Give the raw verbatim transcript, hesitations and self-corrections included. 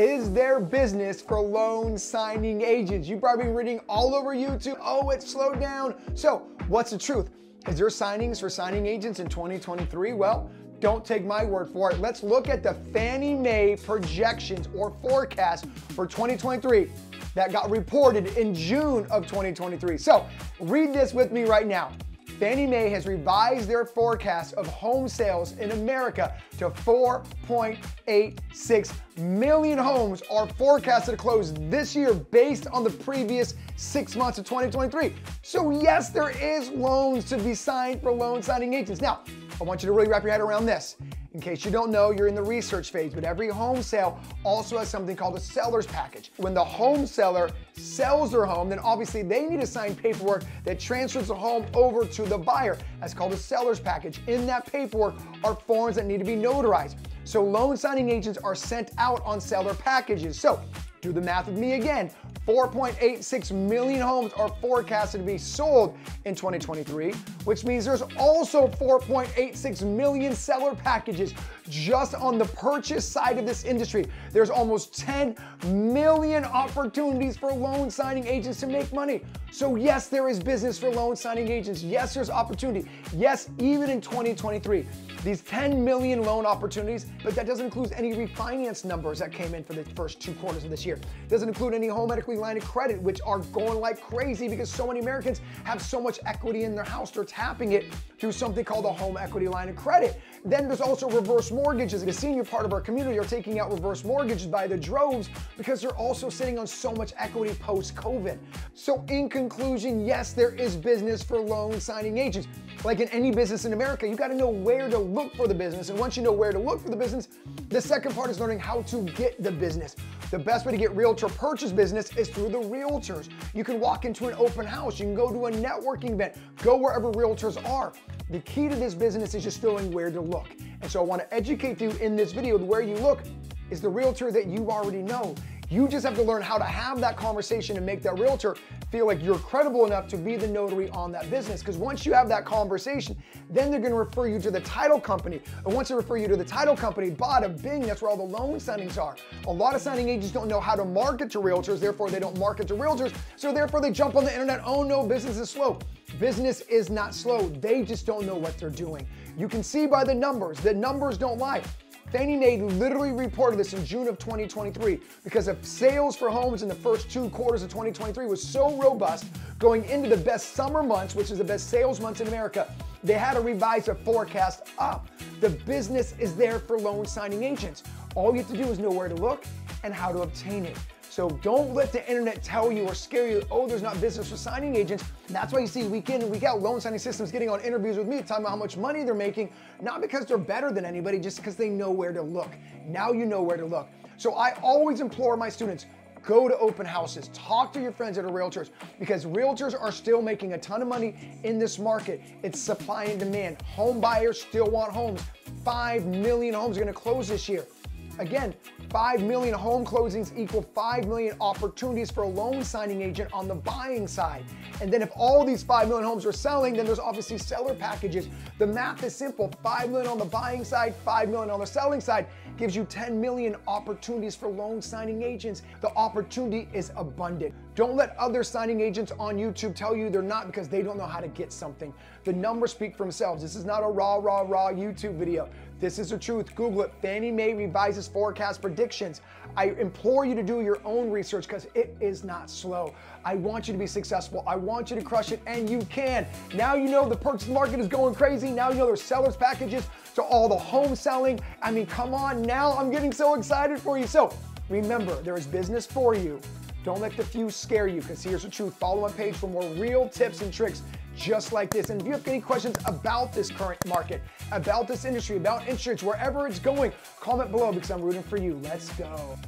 is their business for loan signing agents. You've probably been reading all over YouTube, oh, it's slowed down. So what's the truth? Is there signings for signing agents in twenty twenty-three? Well, don't take my word for it. Let's look at the Fannie Mae projections or forecast for twenty twenty-three that got reported in June of twenty twenty-three. So read this with me right now. Fannie Mae has revised their forecast of home sales in America to four point eight six million homes are forecasted to close this year based on the previous six months of twenty twenty-three. So yes, there is loans to be signed for loan signing agents. Now, I want you to really wrap your head around this. In case you don't know, you're in the research phase, but every home sale also has something called a seller's package. When the home seller sells their home, then obviously they need to sign paperwork that transfers the home over to the buyer. That's called a seller's package. In that paperwork are forms that need to be notarized. So loan signing agents are sent out on seller packages. So do the math with me again. four point eight six million homes are forecasted to be sold in twenty twenty-three, which means there's also four point eight six million seller packages just on the purchase side of this industry. There's almost ten million opportunities for loan signing agents to make money. So yes, there is business for loan signing agents. Yes, there's opportunity. Yes, even in twenty twenty-three, these ten million loan opportunities, but that doesn't include any refinance numbers that came in for the first two quarters of this year. Doesn't include any home equity line of credit, which are going like crazy because so many Americans have so much equity in their house, they're tapping it through something called a home equity line of credit. Then there's also reverse mortgages. The senior part of our community are taking out reverse mortgages by the droves because they're also sitting on so much equity post-COVID. So in conclusion, yes, there is business for loan signing agents. Like in any business in America, you gotta know where to look for the business. And once you know where to look for the business, the second part is learning how to get the business. The best way to get realtor purchase business is through the realtors. You can walk into an open house, you can go to a networking event, go wherever realtors are. The key to this business is just knowing where to look. And so I wanna educate you in this video, where you look is the realtor that you already know. You just have to learn how to have that conversation and make that realtor feel like you're credible enough to be the notary on that business. Because once you have that conversation, then they're gonna refer you to the title company. And once they refer you to the title company, bada bing, that's where all the loan signings are. A lot of signing agents don't know how to market to realtors, therefore they don't market to realtors. So therefore they jump on the internet, oh no, business is slow. Business is not slow. They just don't know what they're doing. You can see by the numbers, the numbers don't lie. Fannie Mae literally reported this in June of twenty twenty-three because of sales for homes in the first two quarters of twenty twenty-three was so robust going into the best summer months, which is the best sales months in America. They had to revise their forecast up. The business is there for loan signing agents. All you have to do is know where to look and how to obtain it. So don't let the internet tell you or scare you, oh, there's not business for signing agents. And that's why you see week in and week out, loan signing systems getting on interviews with me, talking about how much money they're making, not because they're better than anybody, just because they know where to look. Now you know where to look. So I always implore my students, go to open houses, talk to your friends that are realtors, because realtors are still making a ton of money in this market. It's supply and demand. Home buyers still want homes. Five million homes are gonna close this year. Again, five million home closings equal five million opportunities for a loan signing agent on the buying side. And then if all these five million homes are selling, then there's obviously seller packages. The math is simple, five million on the buying side, five million on the selling side gives you ten million opportunities for loan signing agents. The opportunity is abundant. Don't let other signing agents on YouTube tell you they're not, because they don't know how to get something. The numbers speak for themselves. This is not a raw, raw, raw YouTube video. This is the truth. Google it. Fannie Mae revises forecast predictions. I implore you to do your own research because it is not slow. I want you to be successful. I want you to crush it, and you can. Now you know the purchase market is going crazy. Now you know there's sellers packages to all the home selling. I mean, come on now. I'm getting so excited for you. So remember, there is business for you. Don't let the few scare you, because here's the truth. Follow my page for more real tips and tricks just like this. And if you have any questions about this current market, about this industry, about insurance, wherever it's going, comment below because I'm rooting for you. Let's go.